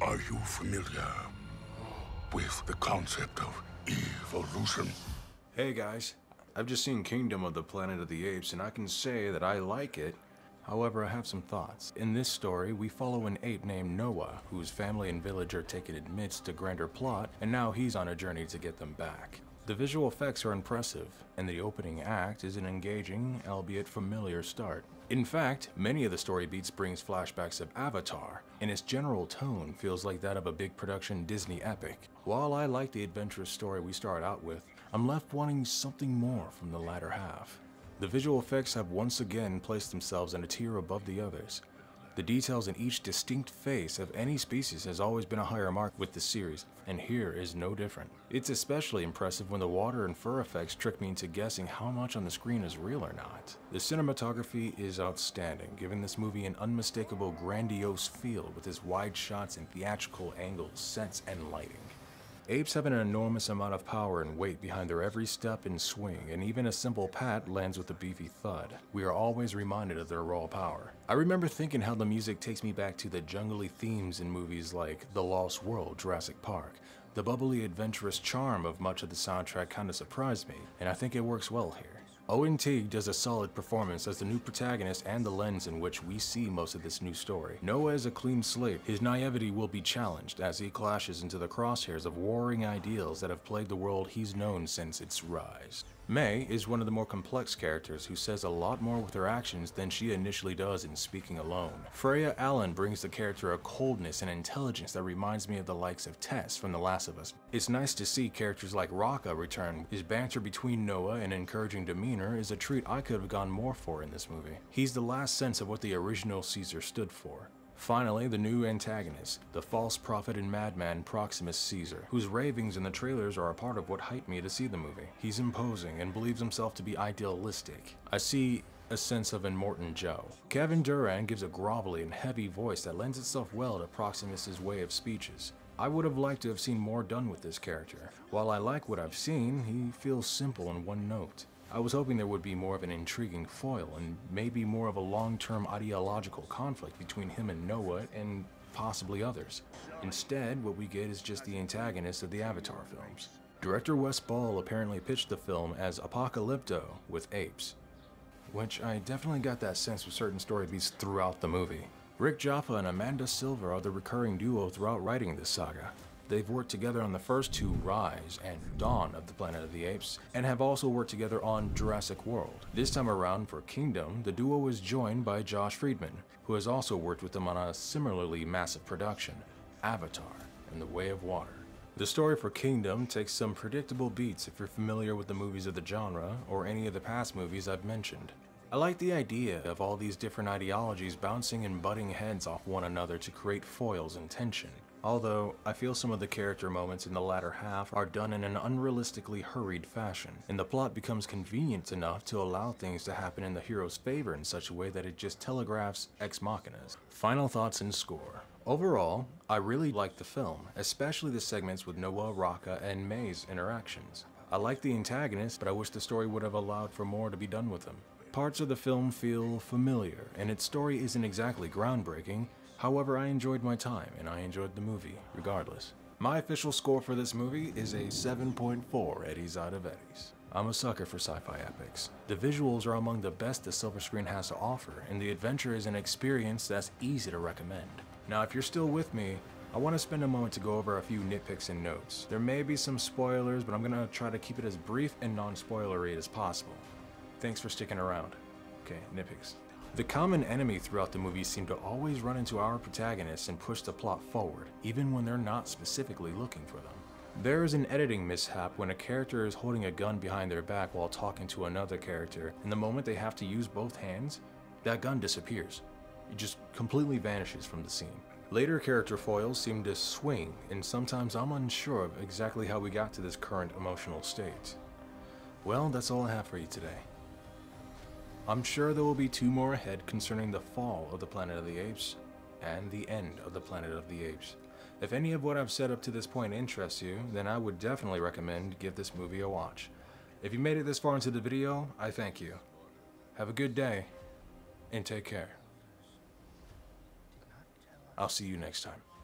Are you familiar with the concept of evolution? Hey guys, I've just seen Kingdom of the Planet of the Apes, and I can say that I like it. However, I have some thoughts. In this story, we follow an ape named Noah, whose family and village are taken amidst a grander plot, and now he's on a journey to get them back. The visual effects are impressive, and the opening act is an engaging, albeit familiar start. In fact, many of the story beats brings flashbacks of Avatar, and its general tone feels like that of a big production Disney epic. While I like the adventurous story we start out with, I'm left wanting something more from the latter half. The visual effects have once again placed themselves in a tier above the others. The details in each distinct face of any species has always been a higher mark with the series, and here is no different. It's especially impressive when the water and fur effects trick me into guessing how much on the screen is real or not. The cinematography is outstanding, giving this movie an unmistakable grandiose feel with its wide shots and theatrical angles, sets, and lighting. Apes have an enormous amount of power and weight behind their every step and swing, and even a simple pat lands with a beefy thud. We are always reminded of their raw power. I remember thinking how the music takes me back to the jungly themes in movies like The Lost World, Jurassic Park. The bubbly, adventurous charm of much of the soundtrack kind of surprised me, and I think it works well here. Owen Teague does a solid performance as the new protagonist and the lens in which we see most of this new story. Noah is a clean slate. His naivety will be challenged as he clashes into the crosshairs of warring ideals that have plagued the world he's known since its rise. May is one of the more complex characters who says a lot more with her actions than she initially does in speaking alone. Freya Allan brings the character a coldness and intelligence that reminds me of the likes of Tess from The Last of Us. It's nice to see characters like Raka return. His banter between Noah and encouraging demeanor is a treat I could have gone more for in this movie. He's the last sense of what the original Caesar stood for. Finally, the new antagonist, the false prophet and madman Proximus Caesar, whose ravings in the trailers are a part of what hyped me to see the movie. He's imposing and believes himself to be idealistic. I see a sense of Immortan Joe. Kevin Durand gives a grovelly and heavy voice that lends itself well to Proximus's way of speeches. I would have liked to have seen more done with this character. While I like what I've seen, he feels simple and one note. I was hoping there would be more of an intriguing foil and maybe more of a long-term ideological conflict between him and Noah and possibly others. Instead, what we get is just the antagonist of the Avatar films. Director Wes Ball apparently pitched the film as Apocalypto with apes, which I definitely got that sense with certain story beats throughout the movie. Rick Jaffa and Amanda Silver are the recurring duo throughout writing this saga. They've worked together on the first two, Rise and Dawn of the Planet of the Apes, and have also worked together on Jurassic World. This time around for Kingdom, the duo was joined by Josh Friedman, who has also worked with them on a similarly massive production, Avatar and The Way of Water. The story for Kingdom takes some predictable beats if you're familiar with the movies of the genre or any of the past movies I've mentioned. I like the idea of all these different ideologies bouncing and butting heads off one another to create foils and tension. Although, I feel some of the character moments in the latter half are done in an unrealistically hurried fashion, and the plot becomes convenient enough to allow things to happen in the hero's favor in such a way that it just telegraphs ex machinas. Final thoughts and score. Overall, I really liked the film, especially the segments with Noah, Raka, and May's interactions. I like the antagonist, but I wish the story would have allowed for more to be done with him. Parts of the film feel familiar, and its story isn't exactly groundbreaking. However, I enjoyed my time, and I enjoyed the movie, regardless. My official score for this movie is a 7.4 Eddies out of Eddies. I'm a sucker for sci-fi epics. The visuals are among the best the silver screen has to offer, and the adventure is an experience that's easy to recommend. Now, if you're still with me, I want to spend a moment to go over a few nitpicks and notes. There may be some spoilers, but I'm going to try to keep it as brief and non-spoilery as possible. Thanks for sticking around. Okay, nitpicks. The common enemy throughout the movie seemed to always run into our protagonists and push the plot forward, even when they're not specifically looking for them. There is an editing mishap when a character is holding a gun behind their back while talking to another character, and the moment they have to use both hands, that gun disappears. It just completely vanishes from the scene. Later character foils seem to swing, and sometimes I'm unsure of exactly how we got to this current emotional state. Well, that's all I have for you today. I'm sure there will be two more ahead concerning the fall of the Planet of the Apes and the end of the Planet of the Apes. If any of what I've said up to this point interests you, then I would definitely recommend give this movie a watch. If you made it this far into the video, I thank you. Have a good day, and take care. I'll see you next time.